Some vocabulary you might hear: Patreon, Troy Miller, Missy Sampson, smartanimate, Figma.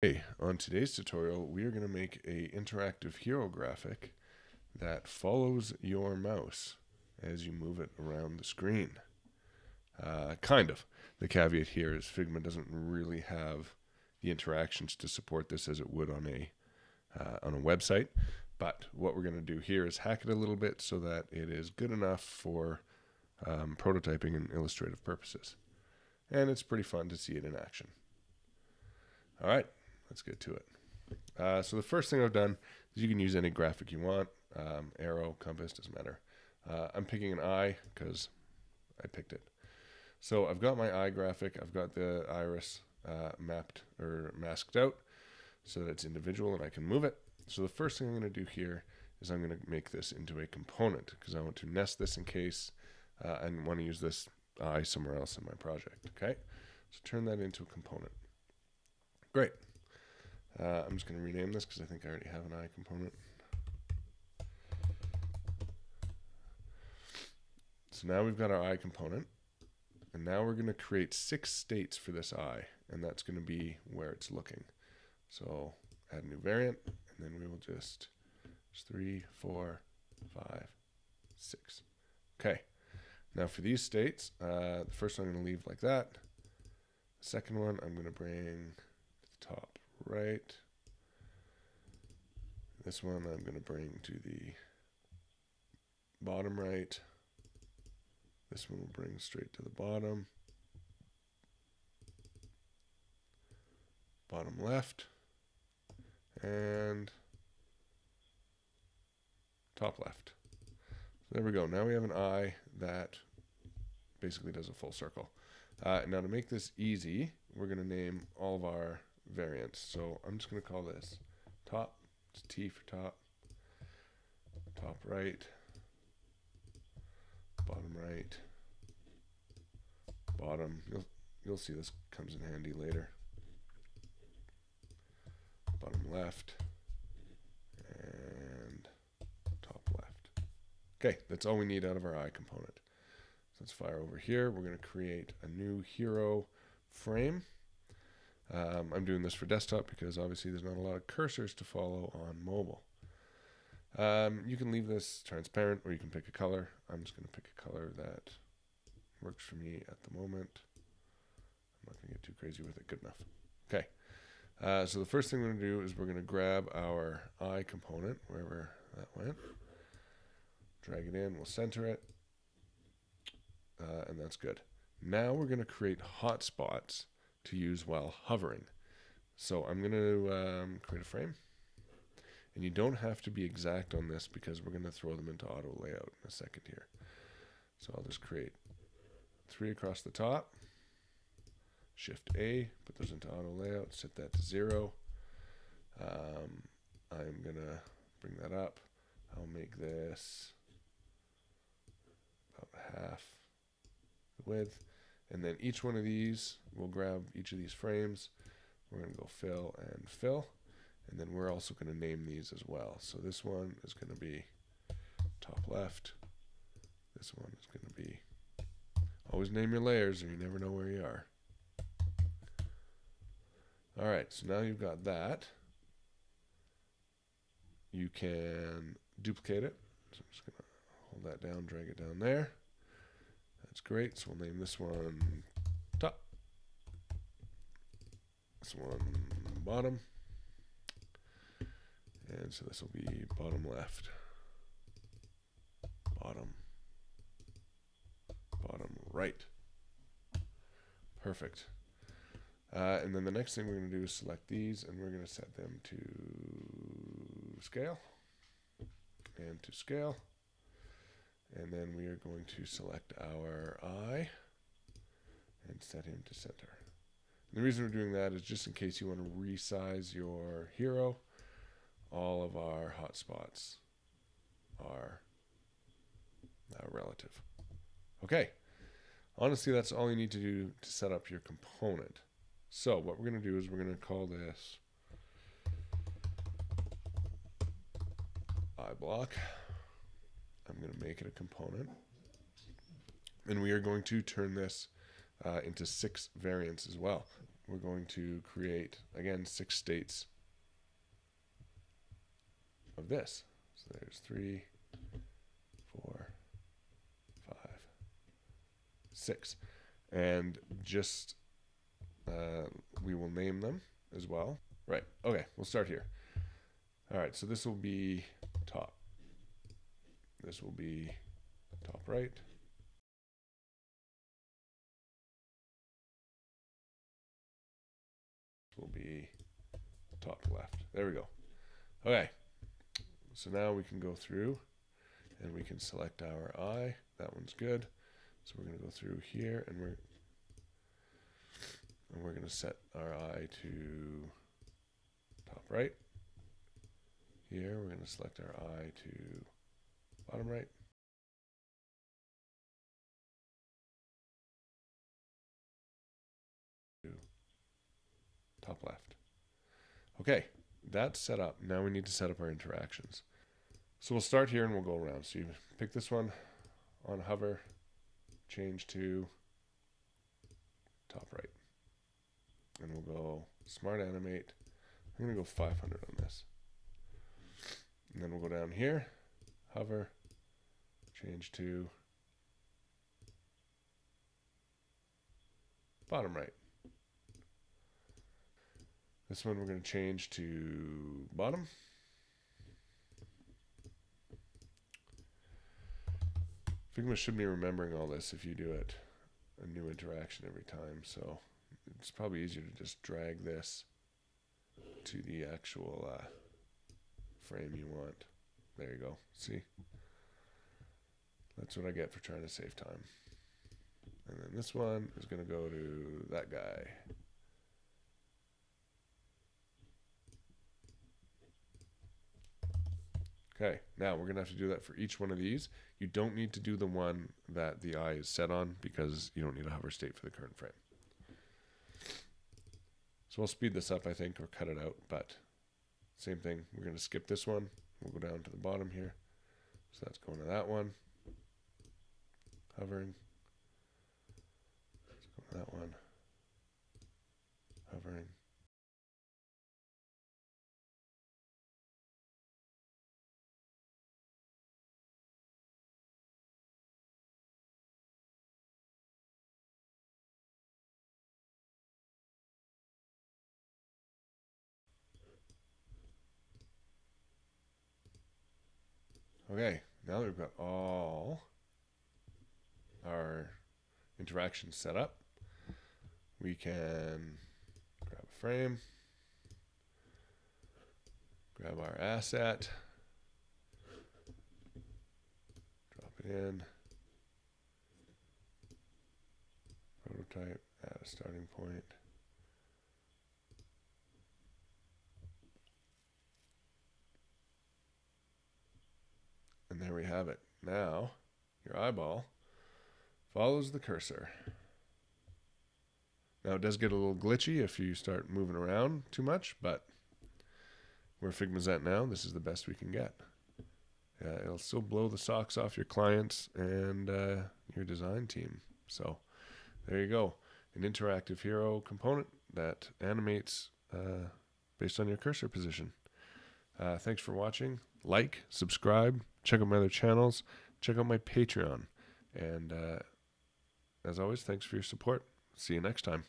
Hey, on today's tutorial, we are going to make an interactive hero graphic that follows your mouse as you move it around the screen. Kind of. The caveat here is Figma doesn't really have the interactions to support this as it would on a website. But what we're going to do here is hack it a little bit so that it is good enough for prototyping and illustrative purposes. And it's pretty fun to see it in action. All right. Let's get to it. So the first thing I've done is you can use any graphic you want, arrow, compass, doesn't matter. I'm picking an eye because I picked it. So I've got my eye graphic. I've got the iris mapped or masked out so that it's individual and I can move it. So the first thing I'm going to do here is I'm going to make this into a component because I want to nest this in case I want to use this eye somewhere else in my project. Okay, so turn that into a component. Great. I'm just going to rename this because I think I already have an eye component. So now we've got our eye component. And now we're going to create 6 states for this eye. And that's going to be where it's looking. So add a new variant. And then we will just 3, 4, 5, 6. Okay. Now for these states, the first one I'm going to leave like that. The second one I'm going to bring to the top. Right. This one I'm going to bring to the bottom right. This one will bring straight to the bottom. Bottom left. And top left. So there we go. Now we have an eye that basically does a full circle. Now to make this easy, we're going to name all of our variants. So I'm just going to call this top. It's T for top, top right, bottom right, bottom. You'll see this comes in handy later. Bottom left and top left. Okay, that's all we need out of our eye component. So let's fire over here. We're going to create a new hero frame. I'm doing this for desktop because obviously there's not a lot of cursors to follow on mobile. You can leave this transparent or you can pick a color. I'm just going to pick a color that works for me at the moment. I'm not going to get too crazy with it. Good enough. Okay. So the first thing we're going to do is we're going to grab our eye component, wherever that went. Drag it in. We'll center it. And that's good. Now we're going to create hotspots to use while hovering. So I'm going to create a frame. And you don't have to be exact on this because we're going to throw them into auto layout in a second here. So I'll just create 3 across the top. Shift A, put those into auto layout, set that to 0. I'm going to bring that up. I'll make this about half the width. And then each one of these, we'll grab each of these frames. We're going to go fill and fill. And then we're also going to name these as well. So this one is going to be top left. This one is going to be, always name your layers or you never know where you are. All right, so now you've got that. You can duplicate it. So I'm just going to hold that down, drag it down there. That's great. So we'll name this one top, this one bottom, and so this will be bottom left, bottom, bottom right. Perfect. And then the next thing we're going to do is select these, and we're going to set them to scale and to scale. And then we are going to select our eye and set him to center. And the reason we're doing that is just in case you want to resize your hero, all of our hotspots are now relative. Okay. Honestly, that's all you need to do to set up your component. So what we're going to do is we're going to call this eye block. I'm going to make it a component, and we are going to turn this into 6 variants as well. we're going to create, again, 6 states of this. So there's 3, 4, 5, 6. And just, we will name them as well. Right, okay, we'll start here. All right, so this will be top. This will be top right. This will be top left. There we go. Okay, so now we can go through and we can select our eye. That one's good. So we're gonna go through here and we're gonna set our eye to top right. Here, we're gonna select our eye to bottom right. To top left. Okay, that's set up. Now we need to set up our interactions. So we'll start here and we'll go around. So you pick this one on hover, change to top right. And we'll go smart animate. I'm gonna go 500 on this. And then we'll go down here, hover, change to bottom right. This one we're going to change to bottom. Figma should be remembering all this if you do it a new interaction every time, so it's probably easier to just drag this to the actual frame you want. There you go. See? That's what I get for trying to save time. And then this one is going to go to that guy. Okay, now we're going to have to do that for each one of these. You don't need to do the one that the eye is set on because you don't need a hover state for the current frame. So we'll speed this up, I think, or cut it out, but same thing. We're going to skip this one. We'll go down to the bottom here. So that's going to that one. Hovering. Let's go to that one. Hovering. Okay, now that we've got all our interactions set up, we can grab a frame, grab our asset, drop it in, prototype, add a starting point. And there we have it. Now, your eyeball follows the cursor. Now, it does get a little glitchy if you start moving around too much, but where Figma's at now, this is the best we can get. It'll still blow the socks off your clients and your design team. So, there you go. An interactive hero component that animates based on your cursor position. Thanks for watching. Like, subscribe, check out my other channels, check out my Patreon. And as always, thanks for your support. See you next time.